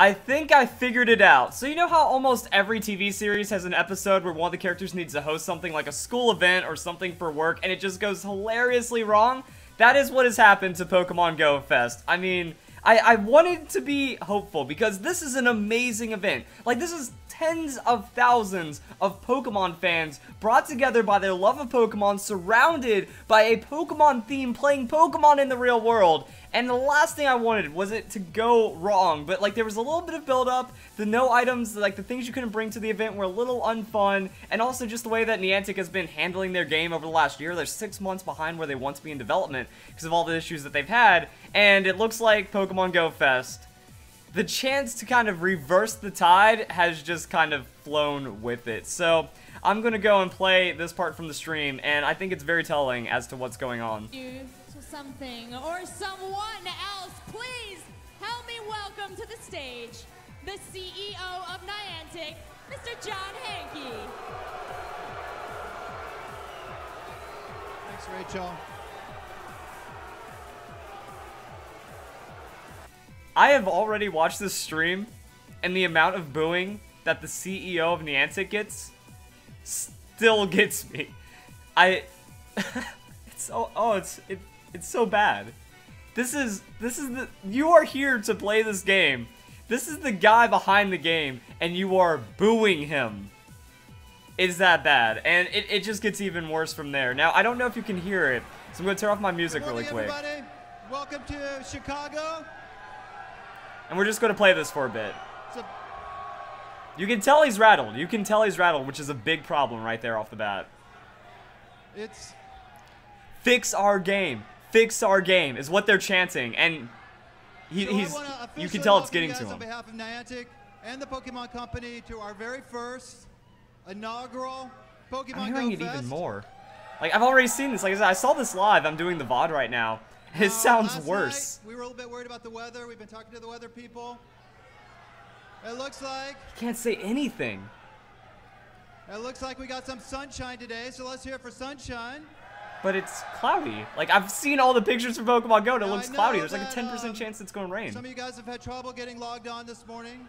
I think I figured it out. So you know how almost every TV series has an episode where one of the characters needs to host something like a school event or something for work and it just goes hilariously wrong? That is what has happened to Pokemon Go Fest. I mean, I wanted to be hopeful because this is an amazing event. Like, this is tens of thousands of Pokemon fans brought together by their love of Pokemon, surrounded by a Pokemon theme, playing Pokemon in the real world. And the last thing I wanted was it to go wrong, but like there was a little bit of build-up, the no items, like the things you couldn't bring to the event were a little unfun, and also just the way that Niantic has been handling their game over the last year. They're 6 months behind where they want to be in development because of all the issues that they've had, and it looks like Pokemon Go Fest, the chance to kind of reverse the tide has just kind of flown with it. So I'm gonna go and play this part from the stream, and I think it's very telling as to what's going on. To something or someone else, please help me welcome to the stage the CEO of Niantic, Mr. John Hanke. Thanks, Rachel. I have already watched this stream, and the amount of booing that the CEO of Niantic gets still gets me. It's so bad. You are here to play this game. This is the guy behind the game, and you are booing him. It's that bad, and it just gets even worse from there. Now, I don't know if you can hear it, so I'm gonna turn off my music really quick. Good morning, everybody. Welcome to Chicago. And we're just going to play this for a bit. You can tell he's rattled. You can tell he's rattled, which is a big problem right there off the bat. Fix our game. Fix our game is what they're chanting. And you can tell it's getting to him. On behalf of Niantic and the Pokemon Company to our very first inaugural Pokemon Go Fest. I'm hearing it even more. Like, I've already seen this. Like I said, I saw this live. I'm doing the VOD right now. It sounds worse. Night, we were a little bit worried about the weather. We've been talking to the weather people. It looks like... He can't say anything. It looks like we got some sunshine today, so let's hear it for sunshine. But it's cloudy. Like, I've seen all the pictures from Pokemon Go, and it looks cloudy. There's like a 10% chance it's going to rain. Some of you guys have had trouble getting logged on this morning.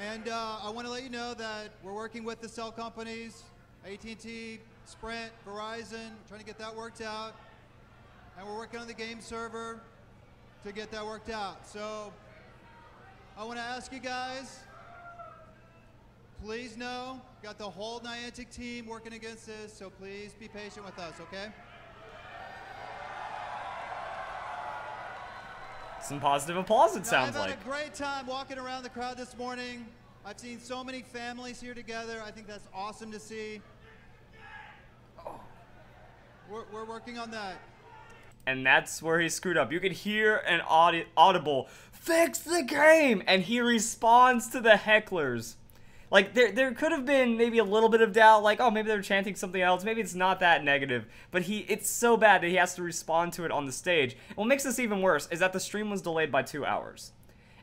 And I want to let you know that we're working with the cell companies, AT&T, Sprint, Verizon, trying to get that worked out. And we're working on the game server to get that worked out. So I want to ask you guys, please know, got the whole Niantic team working against this, so please be patient with us, okay? Some positive applause, it sounds like. I've had a great time walking around the crowd this morning. I've seen so many families here together. I think that's awesome to see. We're working on that. And that's where he screwed up. You could hear an audible, fix the game! And he responds to the hecklers. Like, there could have been maybe a little bit of doubt, like, oh, maybe they're chanting something else. Maybe it's not that negative. But it's so bad that he has to respond to it on the stage. And what makes this even worse is that the stream was delayed by 2 hours.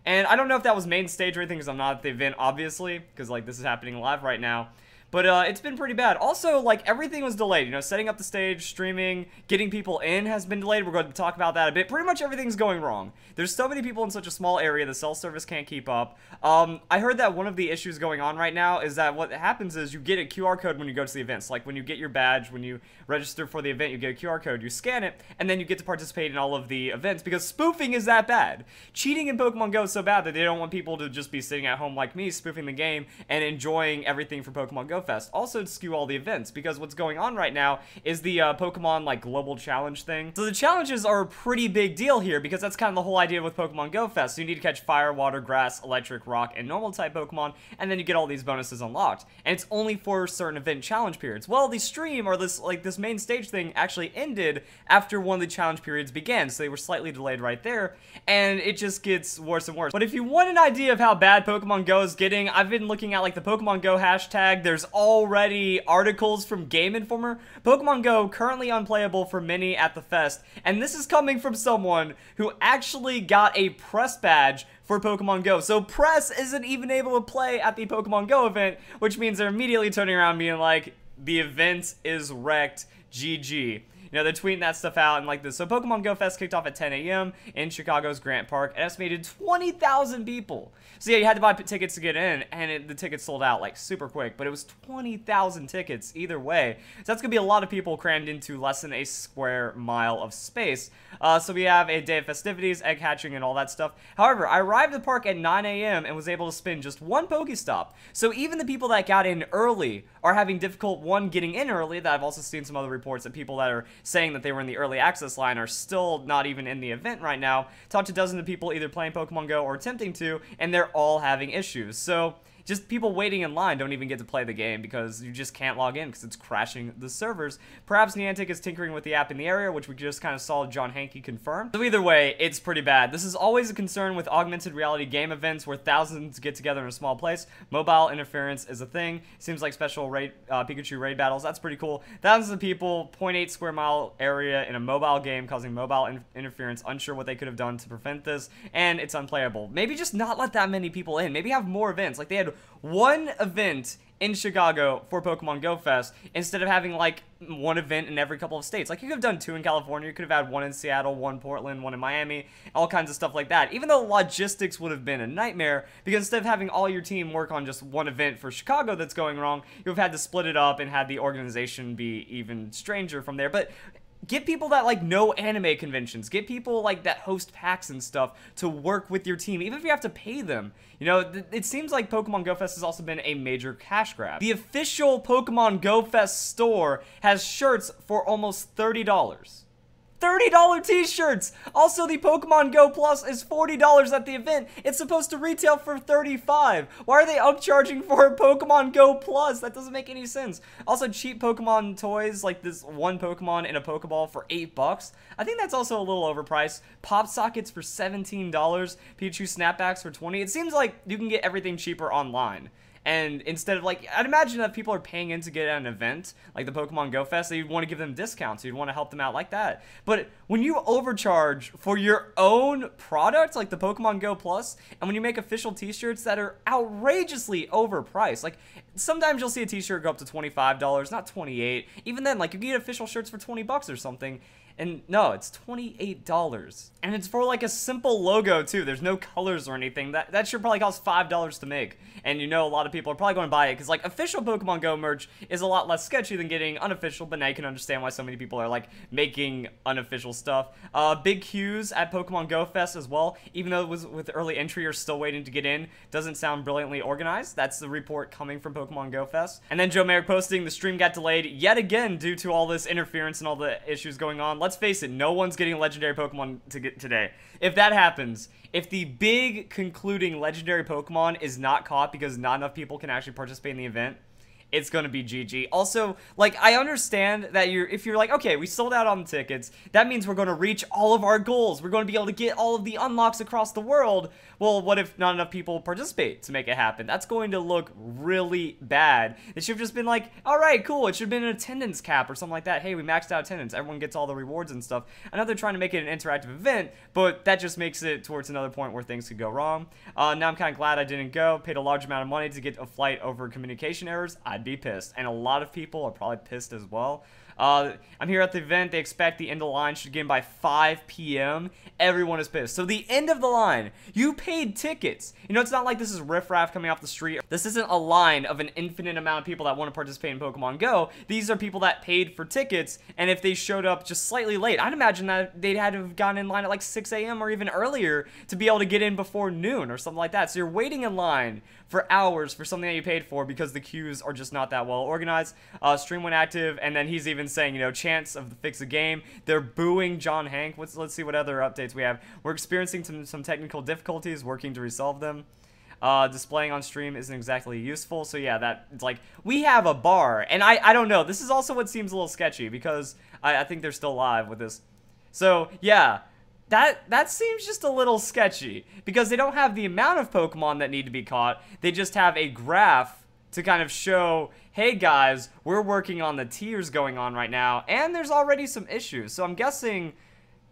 And I don't know if that was main stage or anything, because I'm not at the event, obviously. Because, like, this is happening live right now. But it's been pretty bad. Also, like, everything was delayed. You know, setting up the stage, streaming, getting people in has been delayed. We're going to talk about that a bit. Pretty much everything's going wrong. There's so many people in such a small area. The cell service can't keep up. I heard that one of the issues going on right now is that what happens is you get a QR code when you go to the events. Like, when you get your badge, when you register for the event, you get a QR code. You scan it, and then you get to participate in all of the events because spoofing is that bad. Cheating in Pokemon Go is so bad that they don't want people to just be sitting at home like me, spoofing the game, and enjoying everything from Pokemon Go Fest. Also to skew all the events, because what's going on right now is the Pokemon like global challenge thing. So the challenges are a pretty big deal here, because that's kind of the whole idea with Pokemon Go Fest. So you need to catch fire, water, grass, electric, rock, and normal type Pokemon, and then you get all these bonuses unlocked. And it's only for certain event challenge periods. Well, the stream, or this main stage thing, actually ended after one of the challenge periods began, so they were slightly delayed right there, and it just gets worse and worse. But if you want an idea of how bad Pokemon Go is getting, I've been looking at like the Pokemon Go hashtag. There's already articles from Game Informer. Pokemon Go currently unplayable for many at the fest, and this is coming from someone who actually got a press badge for Pokemon Go. So press isn't even able to play at the Pokemon Go event, which means they're immediately turning around being like, the event is wrecked, GG. You know, they're tweeting that stuff out and like this. So Pokemon Go Fest kicked off at 10 a.m. in Chicago's Grant Park. An estimated 20,000 people. So yeah, you had to buy tickets to get in, and the tickets sold out like super quick. But it was 20,000 tickets either way. So that's going to be a lot of people crammed into less than a square mile of space. So we have a day of festivities, egg hatching, and all that stuff. However, I arrived at the park at 9 a.m. and was able to spin just one Pokestop. So even the people that got in early are having difficult one getting in early. That I've also seen some other reports that people that are saying that they were in the early access line are still not even in the event right now. Talked to dozens of people either playing Pokemon Go or attempting to, and they're all having issues. So just people waiting in line don't even get to play the game because you just can't log in because it's crashing the servers. Perhaps Niantic is tinkering with the app in the area, which we just kind of saw John Hanke confirm. So either way, it's pretty bad. This is always a concern with augmented reality game events where thousands get together in a small place. Mobile interference is a thing. Seems like special raid, Pikachu raid battles. That's pretty cool. Thousands of people, 0.8 square mile area in a mobile game causing mobile interference. Unsure what they could have done to prevent this, and it's unplayable. Maybe just not let that many people in. Maybe have more events. Like they had one event in Chicago for Pokemon Go Fest instead of having like one event in every couple of states. Like you could have done two in California, you could have had one in Seattle, one in Portland, one in Miami, all kinds of stuff like that. Even though logistics would have been a nightmare, because instead of having all your team work on just one event for Chicago that's going wrong, you've had to split it up and had the organization be even stranger from there. But get people that like know anime conventions, get people like that host packs and stuff to work with your team, even if you have to pay them. You know, it seems like Pokemon Go Fest has also been a major cash grab. The official Pokemon Go Fest store has shirts for almost $30. $30 t-shirts! Also, the Pokemon Go Plus is $40 at the event. It's supposed to retail for $35. Why are they upcharging for a Pokemon Go Plus? That doesn't make any sense. Also, cheap Pokemon toys, like this one Pokemon in a Pokeball for $8. I think that's also a little overpriced. Pop sockets for $17. Pikachu snapbacks for $20. It seems like you can get everything cheaper online. And instead of like, I'd imagine that people are paying in to get at an event, like the Pokemon Go Fest, so you'd want to give them discounts, so you'd want to help them out like that. But when you overcharge for your own products, like the Pokemon Go Plus, and when you make official t-shirts that are outrageously overpriced, like sometimes you'll see a t-shirt go up to $25, not $28. Even then, like you can get official shirts for $20 or something. And no, it's $28. And it's for like a simple logo too. There's no colors or anything. That should probably cost $5 to make. And you know a lot of people are probably going to buy it because like official Pokemon Go merch is a lot less sketchy than getting unofficial, but now you can understand why so many people are like making unofficial stuff. Big queues at Pokemon Go Fest as well. Even though it was with early entry, you're still waiting to get in. Doesn't sound brilliantly organized. That's the report coming from Pokemon Go Fest. And then Joe Merrick posting, the stream got delayed yet again due to all this interference and all the issues going on. Let's face it, no one's getting legendary Pokemon to get today. If that happens, if the big concluding legendary Pokemon is not caught because not enough people can actually participate in the event, it's gonna be GG. Also, like, I understand that if you're like, okay, we sold out on the tickets, that means we're gonna reach all of our goals. We're gonna be able to get all of the unlocks across the world. Well, what if not enough people participate to make it happen? That's going to look really bad. It should have just been like, all right, cool. It should have been an attendance cap or something like that. Hey, we maxed out attendance. Everyone gets all the rewards and stuff. I know they're trying to make it an interactive event, but that just makes it towards another point where things could go wrong. Now I'm kind of glad I didn't go. Paid a large amount of money to get a flight over communication errors. I'd be pissed, and a lot of people are probably pissed as well. I'm here at the event. They expect the end of the line should begin by 5 p.m. Everyone is pissed. So the end of the line, you paid tickets. You know, it's not like this is riffraff coming off the street. This isn't a line of an infinite amount of people that want to participate in Pokemon Go. These are people that paid for tickets, and if they showed up just slightly late, I'd imagine that they'd had to have gotten in line at like 6 a.m. or even earlier to be able to get in before noon or something like that. So you're waiting in line for hours for something that you paid for because the queues are just not that well organized. Stream went active, and then he's even saying, you know, chance of the fix a game. They're booing John Hanke. Let's see what other updates we have. We're experiencing some technical difficulties, working to resolve them. Displaying on stream isn't exactly useful. So yeah, it's like, we have a bar. And I don't know. This is also what seems a little sketchy because I think they're still live with this. So yeah, that seems just a little sketchy because they don't have the amount of Pokemon that need to be caught. They just have a graph to kind of show, hey guys, we're working on the tiers going on right now, and there's already some issues. So I'm guessing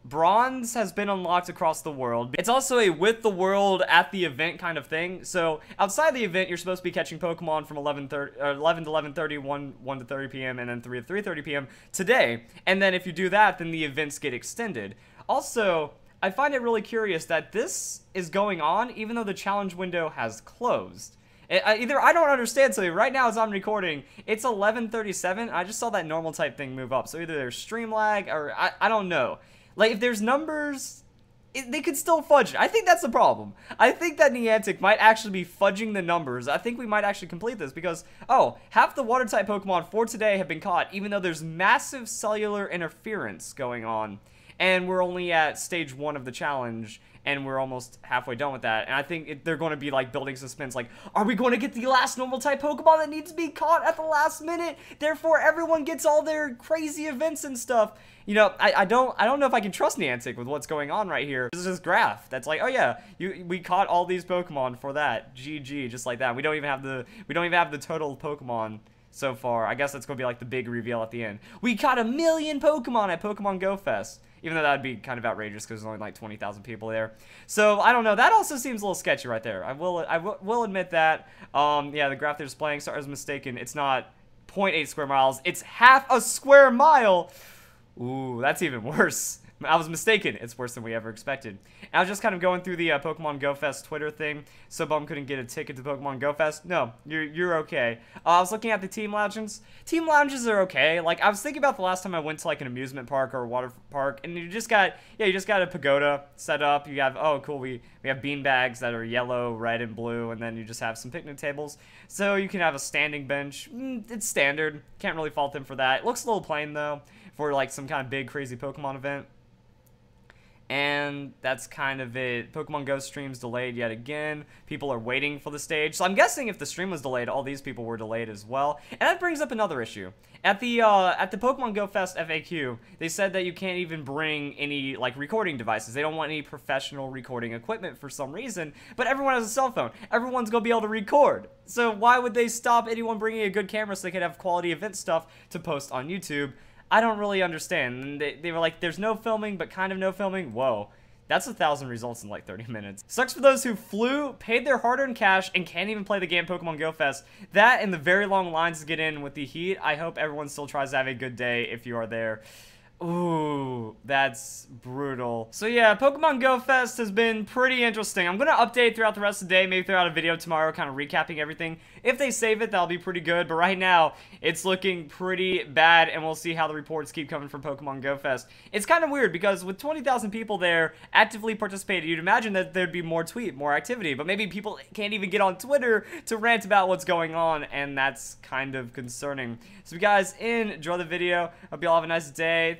Bronze has been unlocked across the world. It's also a with the world at the event kind of thing. So outside the event, you're supposed to be catching Pokemon from 11 to 11:30, 1 to 30 p.m., and then 3 to 3:30 p.m. today. And then if you do that, then the events get extended. Also, I find it really curious that this is going on even though the challenge window has closed. Either I don't understand, so right now as I'm recording, it's 11:37. I just saw that normal type thing move up. So either there's stream lag or I don't know. Like, if there's numbers, they could still fudge it. I think that's the problem. I think that Niantic might actually be fudging the numbers. I think we might actually complete this because, oh, half the water-type Pokemon for today have been caught, even though there's massive cellular interference going on. And we're only at stage 1 of the challenge, and we're almost halfway done with that. And I think they're going to be, like, building suspense, like, are we going to get the last normal-type Pokemon that needs to be caught at the last minute? Therefore, everyone gets all their crazy events and stuff. You know, I don't know if I can trust Niantic with what's going on right here. This is this graph that's like, oh yeah, we caught all these Pokemon for that. GG, just like that. We don't even have the total Pokemon so far. I guess that's gonna be like the big reveal at the end. We caught 1 million Pokemon at Pokemon Go Fest. Even though that would be kind of outrageous because there's only like 20,000 people there. So, I don't know. That also seems a little sketchy right there. I will admit that. Yeah, the graph they're displaying, sorry I was mistaken. It's not 0.8 square miles. It's half a square mile. Ooh, that's even worse. I was mistaken. It's worse than we ever expected. And I was just kind of going through the Pokemon Go Fest Twitter thing. So Bum couldn't get a ticket to Pokemon Go Fest. No, you're okay. I was looking at the team lounges. Team lounges are okay. Like, I was thinking about the last time I went to, like, an amusement park or a water park. And you just got a pagoda set up. You have, oh, cool, we have bean bags that are yellow, red, and blue. And then you just have some picnic tables. So you can have a standing bench. It's standard. Can't really fault them for that. It looks a little plain, though, for, like, some kind of big, crazy Pokemon event. And that's kind of it. Pokemon Go stream's delayed yet again. People are waiting for the stage. So I'm guessing if the stream was delayed, all these people were delayed as well. And that brings up another issue. At the Pokemon Go Fest FAQ, they said that you can't even bring any, like, recording devices. They don't want any professional recording equipment for some reason. But everyone has a cell phone. Everyone's going to be able to record. So why would they stop anyone bringing a good camera so they could have quality event stuff to post on YouTube? I don't really understand. They were like, there's no filming, but kind of no filming. Whoa, that's 1,000 results in like 30 minutes. Sucks for those who flew, paid their hard-earned cash, and can't even play the game Pokemon Go Fest. That and the very long lines to get in with the heat. I hope everyone still tries to have a good day if you are there. Ooh, that's brutal. So yeah, Pokemon Go Fest has been pretty interesting. I'm gonna update throughout the rest of the day, maybe throw out a video tomorrow, kind of recapping everything. If they save it, that'll be pretty good, but right now, it's looking pretty bad, and we'll see how the reports keep coming from Pokemon Go Fest. It's kind of weird, because with 20,000 people there actively participating, you'd imagine that there'd be more activity, but maybe people can't even get on Twitter to rant about what's going on, and that's kind of concerning. So you guys, enjoy the video. Hope you all have a nice day.